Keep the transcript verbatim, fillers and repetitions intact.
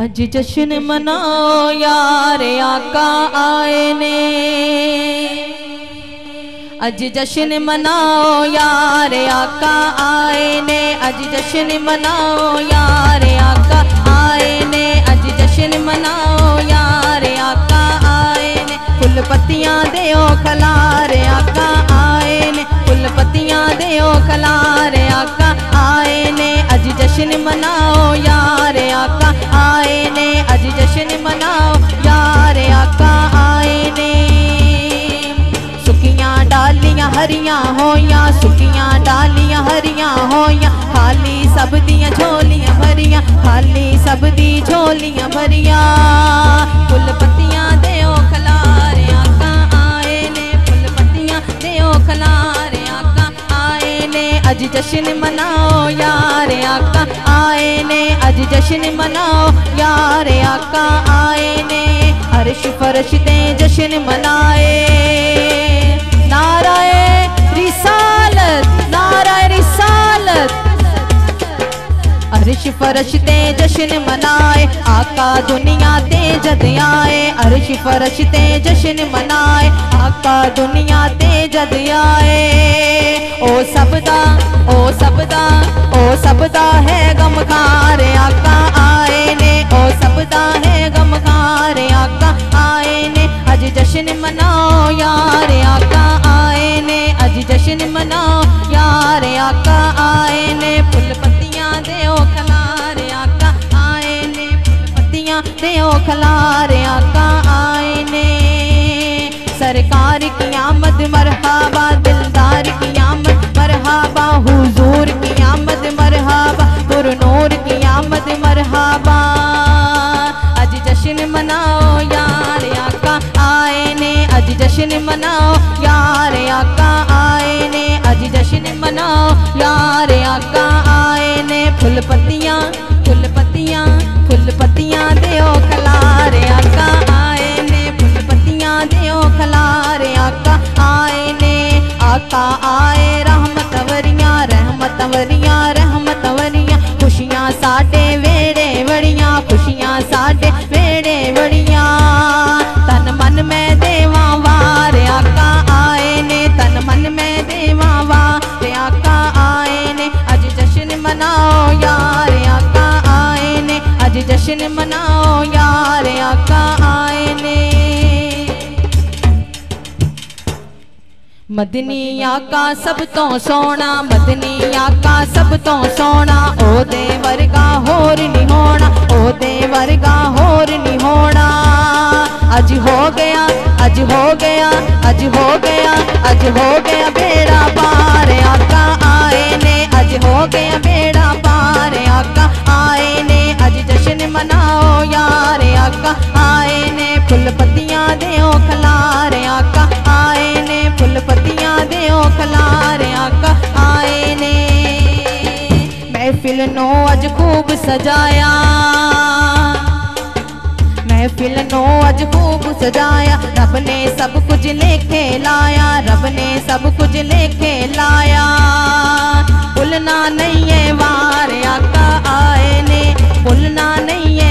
अज जश्न मनाओ यार आका आए ने, अज जश्न मनाओ यार आका आए ने, अज जश्न मनाओ यार आका आए ने, अज जश्न मनाओ यार आका आए ने। फुल पत्तियां देओ खिलार आका आए ने, फुल पत्तियां देओ खिलार आका आए ने। अज जश्न मनाओ यार आका आए ने, अज जश्न मनाओ यार आका आए ने। सुकियां डालियां हरियां होया, सुकियां डालियां हरियां होया, खाली सब दियां झोलियां भरियां, खाली सब दी झोलियां भरियां। फुल पत्तियां देओ खिलार आका आए ने, फुल पत्तियां देओ खिलार आका आए ने। अज जश्न मनाओ यार आका आए ने, अज जश्न मनाओ यार आका आए ने। अर्श फर्श ते जश्न मनाए, नाराए रिसालत, नाराए रिसालत। अर्श फर्श ते जश्न मनाए, आका दुनिया ते जद आए। अर्श फर्श ते जश्न मनाए, आका दुनिया ते जद आए। ओ सबदा, ओ सबदा, ओ सबदा है गमखार आका आए ने, ओ सबदा है गमखार आका आए ने। अज जश्न मनाओ यार आका आए ने, अज जश्न मनाओ यार आका आए ने। फुल पत्तियां देओ खिलार आका आए ने, फुल पत्तियां देओ खिलार आका आए ने। सरकार की आमद मरहबा, दिलदार की आमद मरहबा, हुजूर की आमद मरहबा, पुरनूर की आमद मरहबा। अज जश्न मनाओ यार आका आए ने, अज जश्न मनाओ यार आका आए ने। अज जश्न मनाओ यार आका आए ने। फुल पत्तियां, फुल पत्तियां, फुल पत्तियां देओ खिलार आका आए ने, फुल पत्तियां देओ खिलार आका आए ने। आका आए रहमत वरियां, रहमत वरियां, रहमत वरियां, खुशियां साडे वेड़े वड़ियां, खुशियां साडे वेड़े वड़ियां। तन मन में देवा वार आका आए ने, तन मन में देवा वार आका आए ने। अज जश्न मनाओ यार आका आए ने, अज जश्न मनाओ यार आका आए ने। मदनी आका सब तो सोना, मदनी आका सब तो सोना, ओदे वर्गा होर नहीं होना, ओदे वर्गा होर नहीं होना। अज हो गया, अज हो गया, अज हो गया, अज हो गया बेड़ा पार आका आए ने, अज हो गया बेड़ा पार आका आए ने। अज जश्न मनाओ यार आका आए ने, फुल पत्तियां देओ खिलार आका आए ने, फुल पत्तियां देओ खिलार आका आए ने। महफिल नो अज खूब सजाया, महफिल नो अज खूब सजाया, रब ने सब कुछ लेके लाया, रब ने सब कुछ लेके लाया। भूलना नहीं है वार आका आए ने, भूलना नहीं है